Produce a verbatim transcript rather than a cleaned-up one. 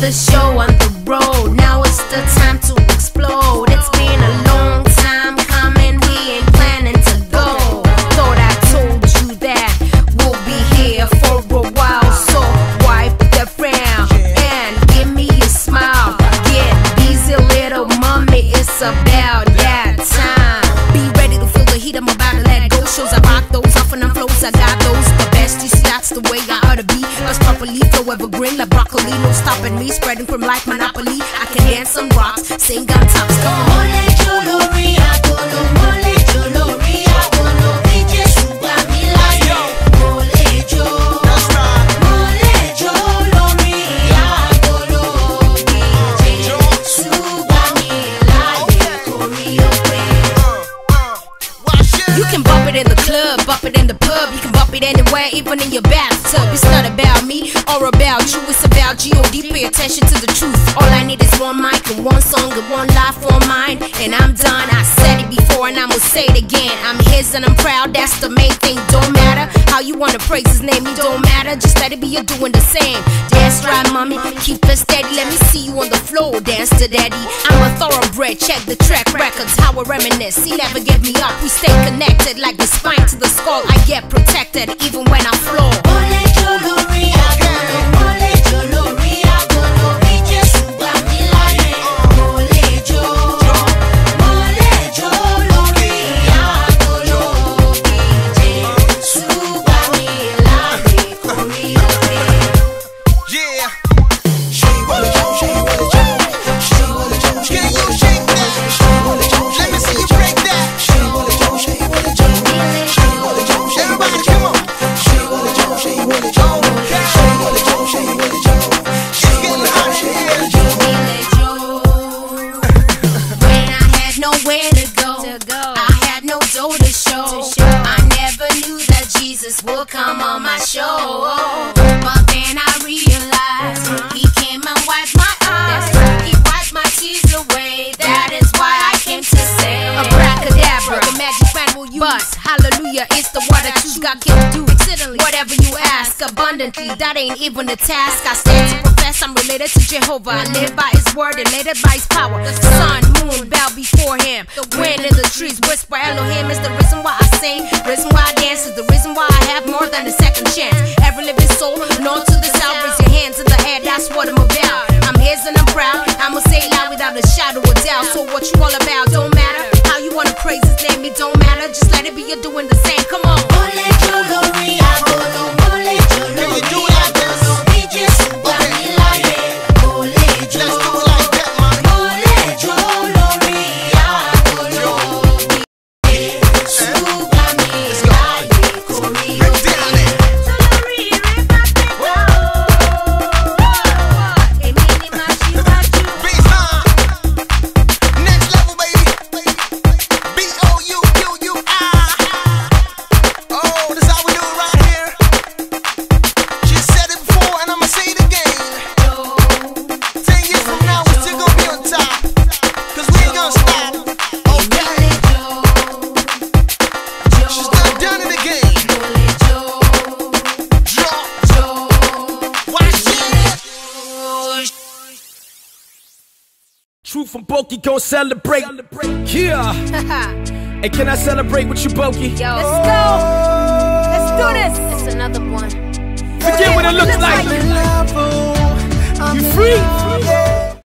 The show on the road, now it's the time to explode. It's been a long time coming, we ain't planning to go. Thought I told you that we'll be here for a while, so wipe the frown and give me a smile. Get busy, little mommy, it's about that time. Be ready to feel the heat, I'm about to let go. Shows I rock those, off and on flows, I got those. The best, these that's the way I ought to be. Let's properly flow evergreen like broccoli. No stopping me, spreading from like Monopoly. I can dance on rocks, sing on tops. Come on, jewelry, I follow mole jewelry. I wanna be just sugar me like mole jewelry. That's right, mole jewelry. I follow me just sugar me like Korea. You can bump it in the club, bump it in the pub. You can bump it anywhere, even in your bathtub. It's not about me or about you, it's about G O D. Pay attention to the truth. All I need is one mic and one song and one life, one mind, and I'm done. I said it before and I'ma say it again. I'm his and I'm proud, that's the main thing. Don't matter how you wanna praise his name, it don't matter, just let it be, you're doing the same. That's right, mommy, keep it steady. Let me see you on the floor, dance to daddy. I'm a thoroughbred, check the track records, how I reminisce. He never gave me up, we stay connected like the spine to the skull. I get protected even when I floor. Will come on my show, but then I realized he came and wiped my eyes, he wiped my tears away. That is why I came to say, abracadabra, the magic brand will use. Hallelujah, it's the word that you got can do. Whatever you ask, abundantly, that ain't even a task. I stand to profess I'm related to Jehovah. I live by his word and led by his power. The sun, moon bow before him. The wind and the trees whisper Elohim. Is the reason why I sing, reason why I dance, is the reason why I have more than a second chance. Every living soul, north to the south, raise your hands in the air, that's what I'm about. I'm his and I'm proud, I'ma say loud without a shadow of doubt. So what you all about, don't matter how you wanna praise his name, it don't matter, just let it be, you're doing the same, come on. Truth from Bouqui, gon' celebrate. celebrate. Yeah. And hey, can I celebrate with you, Bouqui? Yo. Let's go. Let's do this. It's another one. Forget hey, what it looks, it looks like. like. You free?